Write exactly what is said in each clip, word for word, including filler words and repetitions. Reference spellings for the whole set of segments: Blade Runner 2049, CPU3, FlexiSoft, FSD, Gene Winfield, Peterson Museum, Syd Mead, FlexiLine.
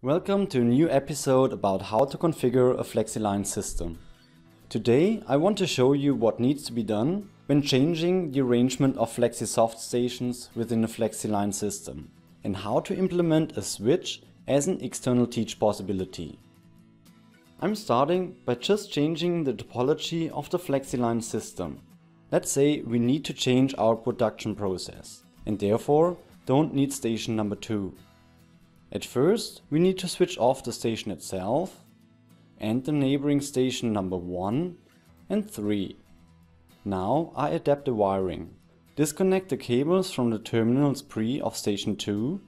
Welcome to a new episode about how to configure a FlexiLine system. Today I want to show you what needs to be done when changing the arrangement of FlexiSoft stations within a FlexiLine system and how to implement a switch as an external teach possibility. I'm starting by just changing the topology of the FlexiLine system. Let's say we need to change our production process and therefore don't need station number two. At first, we need to switch off the station itself and the neighboring station number one and three. Now I adapt the wiring. Disconnect the cables from the terminals pre of station two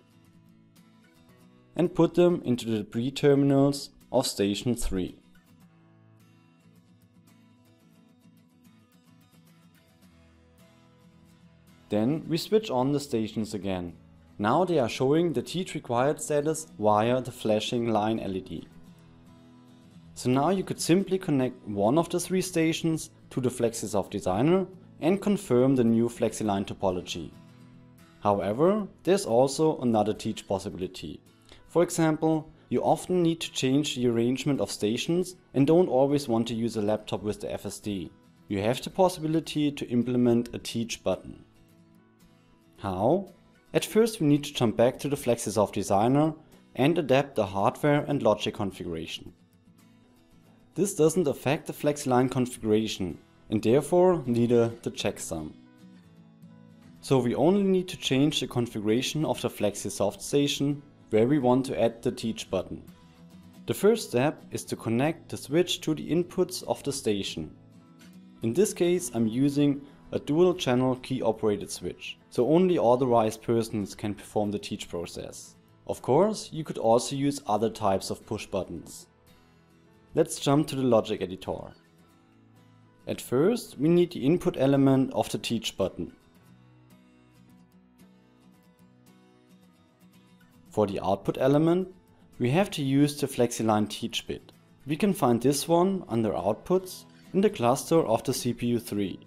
and put them into the pre terminals of station three. Then we switch on the stations again. Now they are showing the teach required status via the flashing line L E D. So now you could simply connect one of the three stations to the FlexiSoft designer and confirm the new FlexiLine topology. However, there's also another teach possibility. For example, you often need to change the arrangement of stations and don't always want to use a laptop with the F S D. You have the possibility to implement a teach button. How? At first we need to jump back to the FlexiSoft designer and adapt the hardware and logic configuration. This doesn't affect the FlexiLine configuration and therefore neither the checksum. So we only need to change the configuration of the FlexiSoft station where we want to add the teach button. The first step is to connect the switch to the inputs of the station. In this case I'm using a dual channel key operated switch, so only authorized persons can perform the teach process. Of course, you could also use other types of push buttons. Let's jump to the logic editor. At first, we need the input element of the teach button. For the output element, we have to use the FlexiLine teach bit. We can find this one under outputs in the cluster of the C P U three.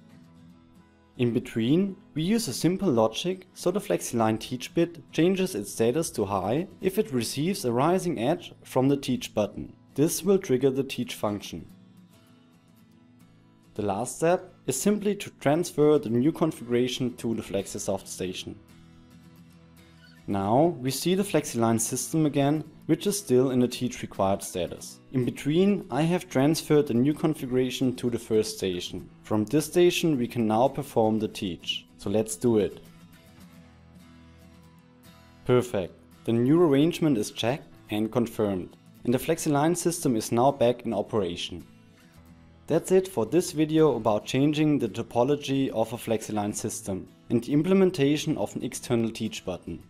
In between, we use a simple logic, so the FlexiLine teach bit changes its status to high if it receives a rising edge from the teach button. This will trigger the teach function. The last step is simply to transfer the new configuration to the FlexiSoft station. Now we see the FlexiLine system again, which is still in the teach required status. In between, I have transferred the new configuration to the first station. From this station we can now perform the teach. So let's do it. Perfect. The new arrangement is checked and confirmed. And the FlexiLine system is now back in operation. That's it for this video about changing the topology of a FlexiLine system and the implementation of an external teach button.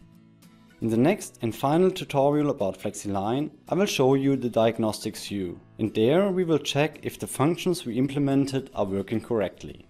In the next and final tutorial about FlexiLine, I will show you the diagnostics view, and there we will check if the functions we implemented are working correctly.